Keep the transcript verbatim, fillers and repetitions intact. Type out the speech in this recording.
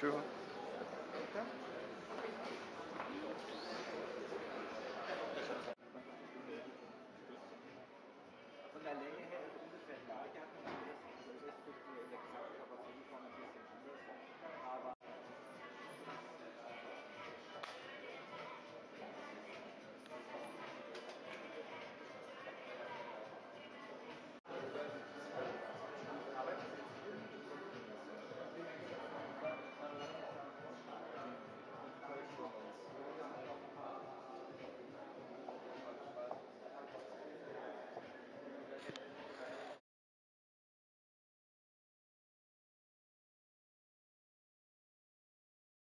Tschüss. Von der Länge.